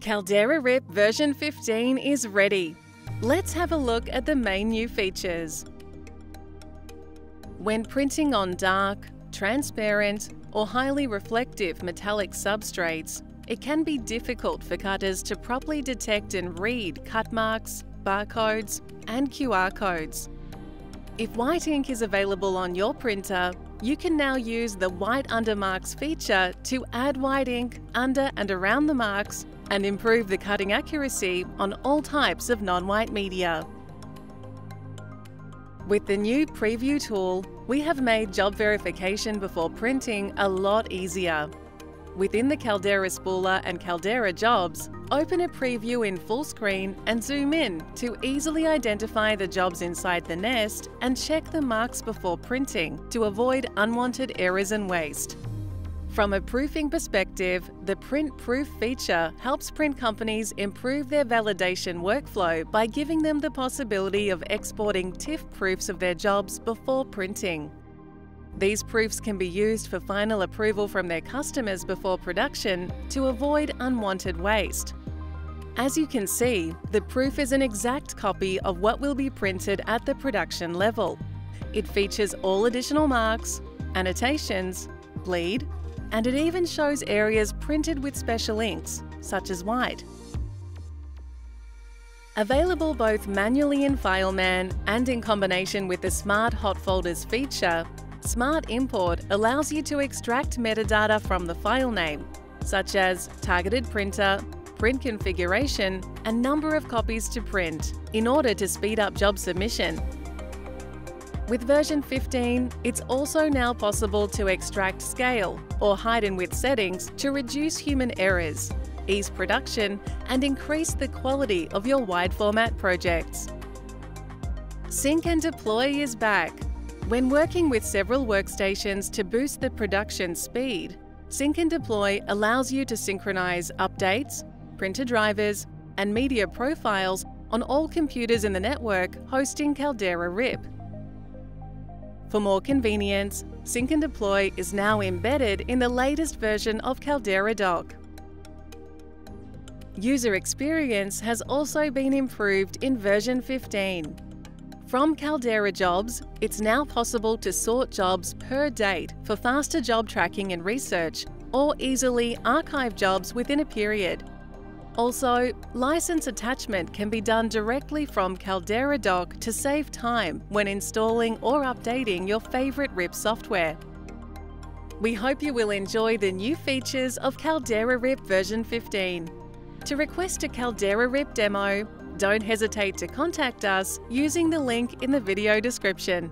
Caldera RIP version 15 is ready. Let's have a look at the main new features. When printing on dark, transparent, or highly reflective metallic substrates, it can be difficult for cutters to properly detect and read cut marks, barcodes, and QR codes. If white ink is available on your printer, you can now use the White Under Marks feature to add white ink under and around the marks and improve the cutting accuracy on all types of non-white media. With the new Preview tool, we have made job verification before printing a lot easier. Within the Caldera Spooler and Caldera Jobs, open a preview in full screen and zoom in to easily identify the jobs inside the nest and check the marks before printing to avoid unwanted errors and waste. From a proofing perspective, the Print Proof feature helps print companies improve their validation workflow by giving them the possibility of exporting TIFF proofs of their jobs before printing. These proofs can be used for final approval from their customers before production to avoid unwanted waste. As you can see, the proof is an exact copy of what will be printed at the production level. It features all additional marks, annotations, bleed, and it even shows areas printed with special inks, such as white. Available both manually in FileMan and in combination with the Smart Hot Folders feature, Smart Import allows you to extract metadata from the file name, such as targeted printer, print configuration, and number of copies to print, in order to speed up job submission. With version 15, it's also now possible to extract scale or height and width settings to reduce human errors, ease production, and increase the quality of your wide format projects. Sync and Deploy is back. When working with several workstations to boost the production speed, Sync and Deploy allows you to synchronize updates, printer drivers, and media profiles on all computers in the network hosting Caldera RIP. For more convenience, Sync and Deploy is now embedded in the latest version of Caldera Dock. User experience has also been improved in version 15. From Caldera Jobs, it's now possible to sort jobs per date for faster job tracking and research, or easily archive jobs within a period. Also, license attachment can be done directly from Caldera Dock to save time when installing or updating your favourite RIP software. We hope you will enjoy the new features of Caldera RIP version 15. To request a Caldera RIP demo, don't hesitate to contact us using the link in the video description.